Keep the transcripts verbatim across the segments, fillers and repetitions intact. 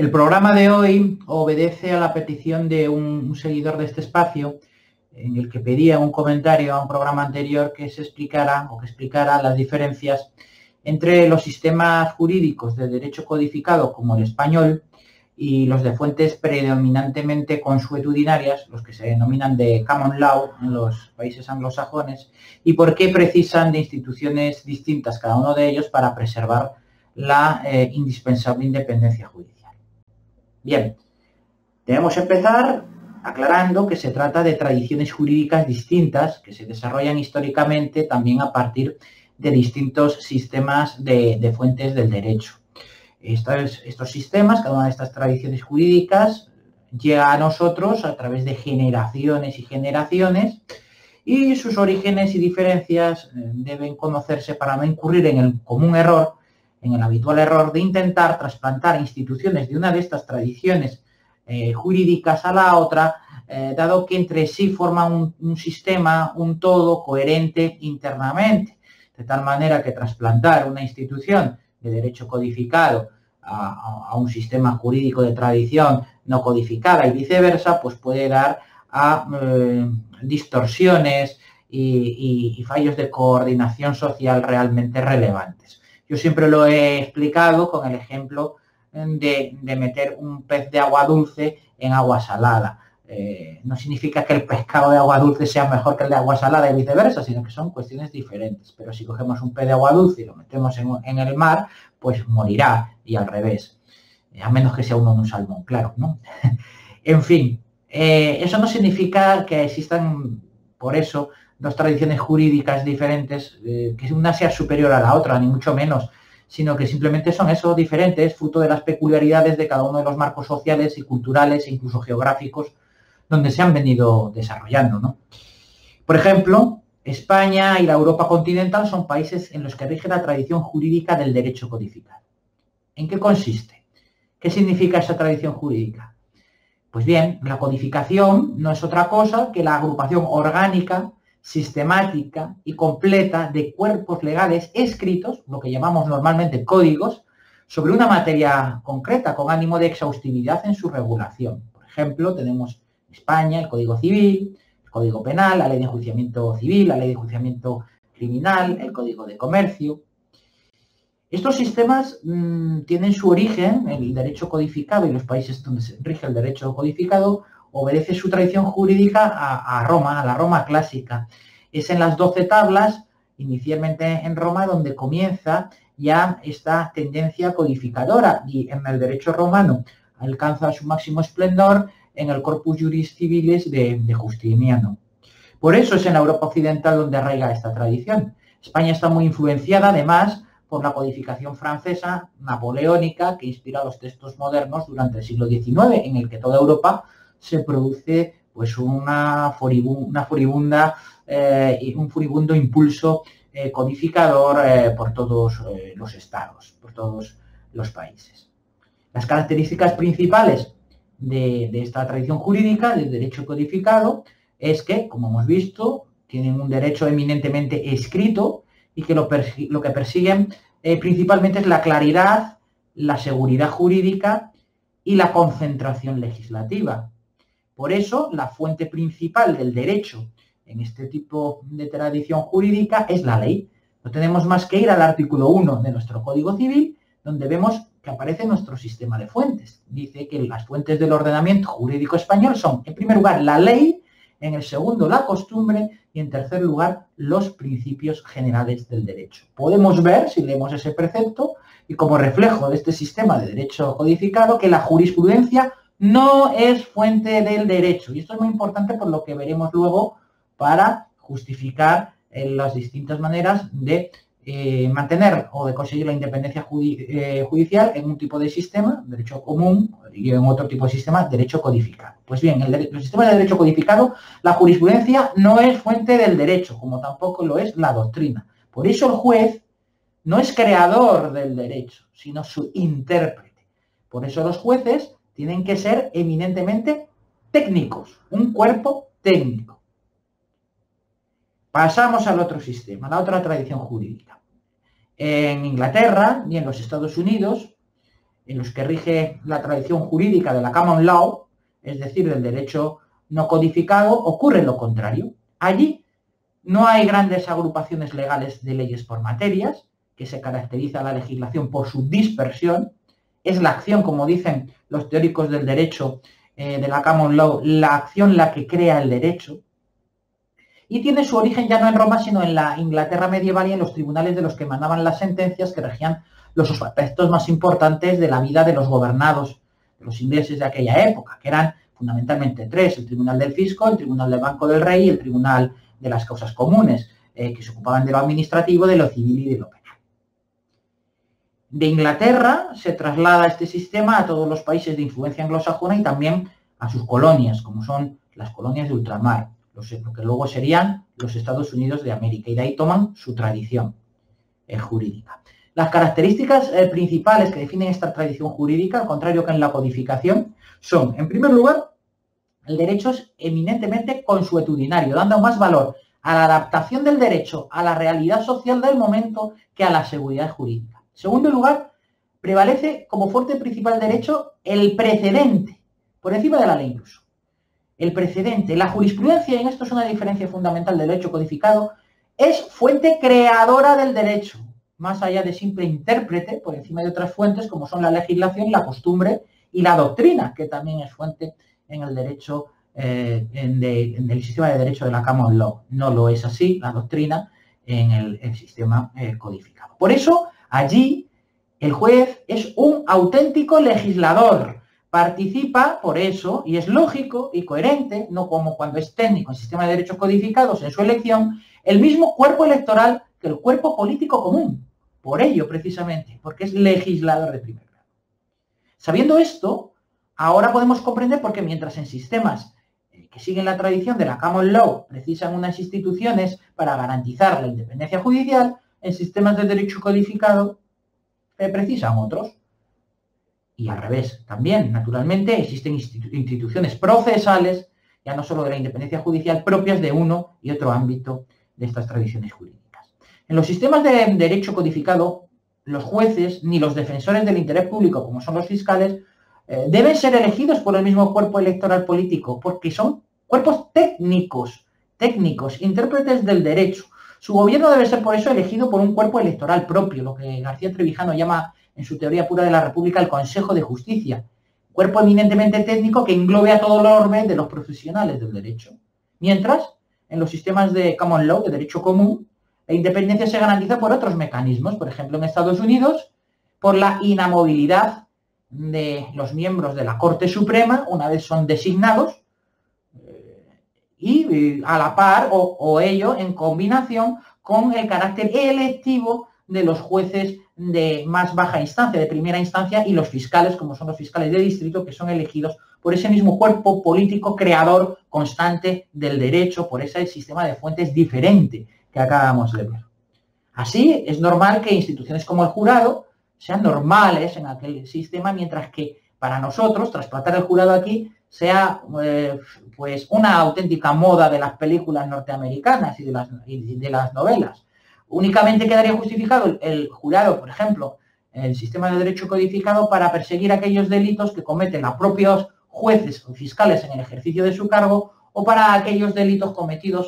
El programa de hoy obedece a la petición de un, un seguidor de este espacio, en el que pedía un comentario a un programa anterior que se explicara o que explicara las diferencias entre los sistemas jurídicos de derecho codificado como el español y los de fuentes predominantemente consuetudinarias, los que se denominan de common law en los países anglosajones, y por qué precisan de instituciones distintas cada uno de ellos para preservar la eh, indispensable independencia judicial. Bien, debemos empezar aclarando que se trata de tradiciones jurídicas distintas que se desarrollan históricamente también a partir de distintos sistemas de, de fuentes del derecho. Estos, estos sistemas, cada una de estas tradiciones jurídicas, llega a nosotros a través de generaciones y generaciones y sus orígenes y diferencias deben conocerse para no incurrir en el común error, en el habitual error de intentar trasplantar instituciones de una de estas tradiciones Eh, jurídicas a la otra, eh, dado que entre sí forman un, un sistema, un todo coherente internamente, de tal manera que trasplantar una institución de derecho codificado a, a un sistema jurídico de tradición no codificada y viceversa, pues puede dar a eh, distorsiones y, y, y fallos de coordinación social realmente relevantes. Yo siempre lo he explicado con el ejemplo De, de meter un pez de agua dulce en agua salada. Eh, no significa que el pescado de agua dulce sea mejor que el de agua salada y viceversa, sino que son cuestiones diferentes. Pero si cogemos un pez de agua dulce y lo metemos en, en el mar, pues morirá, y al revés. Eh, a menos que sea uno un salmón, claro, ¿no? En fin, eh, eso no significa que existan, por eso, dos tradiciones jurídicas diferentes, eh, que una sea superior a la otra, ni mucho menos, sino que simplemente son eso, diferentes, fruto de las peculiaridades de cada uno de los marcos sociales y culturales e incluso geográficos donde se han venido desarrollando, ¿no? Por ejemplo, España y la Europa continental son países en los que rige la tradición jurídica del derecho codificado. ¿En qué consiste? ¿Qué significa esa tradición jurídica? Pues bien, la codificación no es otra cosa que la agrupación orgánica, sistemática y completa de cuerpos legales escritos, lo que llamamos normalmente códigos, sobre una materia concreta con ánimo de exhaustividad en su regulación. Por ejemplo, tenemos en España el Código Civil, el Código Penal, la Ley de Enjuiciamiento Civil, la Ley de Enjuiciamiento Criminal, el Código de Comercio. Estos sistemas mmm, tienen su origen en el derecho codificado y los países donde se rige el derecho codificado obedece su tradición jurídica a, a Roma, a la Roma clásica. Es en las doce tablas, inicialmente en Roma, donde comienza ya esta tendencia codificadora y en el derecho romano alcanza su máximo esplendor en el Corpus Juris Civilis de, de Justiniano. Por eso es en la Europa occidental donde arraiga esta tradición. España está muy influenciada, además, por la codificación francesa napoleónica que inspira los textos modernos durante el siglo diecinueve, en el que toda Europa se produce pues una furibunda, una furibunda eh, un furibundo impulso eh, codificador eh, por todos eh, los estados, por todos los países. Las características principales de, de esta tradición jurídica, del derecho codificado, es que, como hemos visto, tienen un derecho eminentemente escrito y que lo, lo que persiguen eh, principalmente es la claridad, la seguridad jurídica y la concentración legislativa. Por eso, la fuente principal del derecho en este tipo de tradición jurídica es la ley. No tenemos más que ir al artículo uno de nuestro Código Civil, donde vemos que aparece nuestro sistema de fuentes. Dice que las fuentes del ordenamiento jurídico español son, en primer lugar, la ley, en el segundo, la costumbre y, en tercer lugar, los principios generales del derecho. Podemos ver, si leemos ese precepto, y como reflejo de este sistema de derecho codificado, que la jurisprudencia no es fuente del derecho. Y esto es muy importante por lo que veremos luego para justificar eh, las distintas maneras de eh, mantener o de conseguir la independencia judi- eh, judicial en un tipo de sistema, derecho común, y en otro tipo de sistema, derecho codificado. Pues bien, en el sistema de derecho codificado, la jurisprudencia no es fuente del derecho, como tampoco lo es la doctrina. Por eso el juez no es creador del derecho, sino su intérprete. Por eso los jueces tienen que ser eminentemente técnicos, un cuerpo técnico. Pasamos al otro sistema, a la otra tradición jurídica. En Inglaterra y en los Estados Unidos en los que rige la tradición jurídica de la common law, es decir, del derecho no codificado, ocurre lo contrario. Allí no hay grandes agrupaciones legales de leyes por materias, que se caracteriza la legislación por su dispersión. Es la acción, como dicen los teóricos del derecho eh, de la common law, la acción la que crea el derecho. Y tiene su origen ya no en Roma, sino en la Inglaterra medieval y en los tribunales de los que emanaban las sentencias que regían los aspectos más importantes de la vida de los gobernados, de los ingleses de aquella época, que eran fundamentalmente tres: el Tribunal del Fisco, el Tribunal del Banco del Rey y el Tribunal de las Causas Comunes, eh, que se ocupaban de lo administrativo, de lo civil y de lo penal. De Inglaterra se traslada este sistema a todos los países de influencia anglosajona y también a sus colonias, como son las colonias de ultramar, los, lo que luego serían los Estados Unidos de América, y de ahí toman su tradición eh, jurídica. Las características eh, principales que definen esta tradición jurídica, al contrario que en la codificación, son, en primer lugar, el derecho es eminentemente consuetudinario, dando más valor a la adaptación del derecho a la realidad social del momento que a la seguridad jurídica. En segundo lugar, prevalece como fuerte principal derecho el precedente, por encima de la ley incluso. El precedente, la jurisprudencia, y en esto es una diferencia fundamental del derecho codificado, es fuente creadora del derecho, más allá de simple intérprete, por encima de otras fuentes como son la legislación, la costumbre y la doctrina, que también es fuente en el derecho, eh, en, de, en el sistema de derecho de la common law. No lo es así la doctrina en el, el sistema eh, codificado. Por eso, allí, el juez es un auténtico legislador. Participa, por eso, y es lógico y coherente, no como cuando es técnico en sistema de derechos codificados, en su elección, el mismo cuerpo electoral que el cuerpo político común. Por ello, precisamente, porque es legislador de primer grado. Sabiendo esto, ahora podemos comprender por qué, mientras en sistemas que siguen la tradición de la common law precisan unas instituciones para garantizar la independencia judicial, en sistemas de derecho codificado eh, precisan otros. Y al revés, también, naturalmente, existen institu- instituciones procesales, ya no solo de la independencia judicial, propias de uno y otro ámbito de estas tradiciones jurídicas. En los sistemas de derecho codificado, los jueces ni los defensores del interés público, como son los fiscales, eh, deben ser elegidos por el mismo cuerpo electoral político, porque son cuerpos técnicos, técnicos, intérpretes del derecho. Su gobierno debe ser, por eso, elegido por un cuerpo electoral propio, lo que García Trevijano llama, en su teoría pura de la República, el Consejo de Justicia, cuerpo eminentemente técnico que englobe a todo el orbe de los profesionales del derecho. Mientras, en los sistemas de common law, de derecho común, la independencia se garantiza por otros mecanismos, por ejemplo, en Estados Unidos, por la inamovilidad de los miembros de la Corte Suprema una vez son designados, y a la par o, o ello en combinación con el carácter electivo de los jueces de más baja instancia, de primera instancia, y los fiscales, como son los fiscales de distrito, que son elegidos por ese mismo cuerpo político creador constante del derecho, por ese sistema de fuentes diferente que acabamos de ver. Así, es normal que instituciones como el jurado sean normales en aquel sistema, mientras que para nosotros, trasplantar el jurado aquí, sea eh, pues una auténtica moda de las películas norteamericanas y de las, y de las novelas. Únicamente quedaría justificado el, el jurado, por ejemplo, el sistema de derecho codificado, para perseguir aquellos delitos que cometen los propios jueces o fiscales en el ejercicio de su cargo, o para aquellos delitos cometidos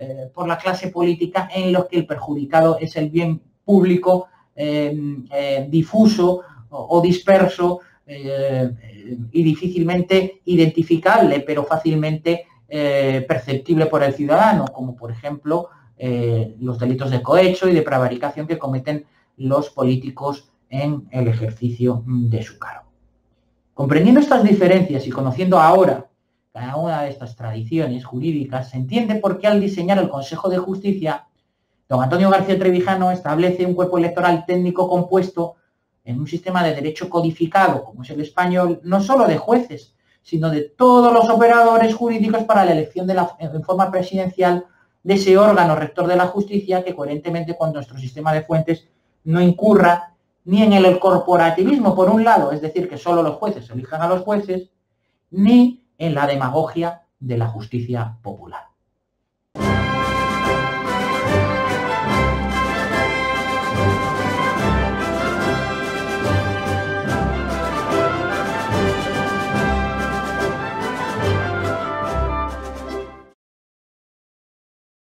Eh, por la clase política en los que el perjudicado es el bien público eh, eh, difuso o, o disperso eh, eh, y difícilmente identificable, pero fácilmente eh, perceptible por el ciudadano, como por ejemplo eh, los delitos de cohecho y de prevaricación que cometen los políticos en el ejercicio de su cargo. Comprendiendo estas diferencias y conociendo ahora cada una de estas tradiciones jurídicas, se entiende por qué, al diseñar el Consejo de Justicia, don Antonio García Trevijano establece un cuerpo electoral técnico compuesto, en un sistema de derecho codificado como es el español, no solo de jueces, sino de todos los operadores jurídicos para la elección de la, en forma presidencial, de ese órgano rector de la justicia que, coherentemente con nuestro sistema de fuentes, no incurra ni en el corporativismo, por un lado, es decir, que solo los jueces elijan a los jueces, ni en la demagogia de la justicia popular.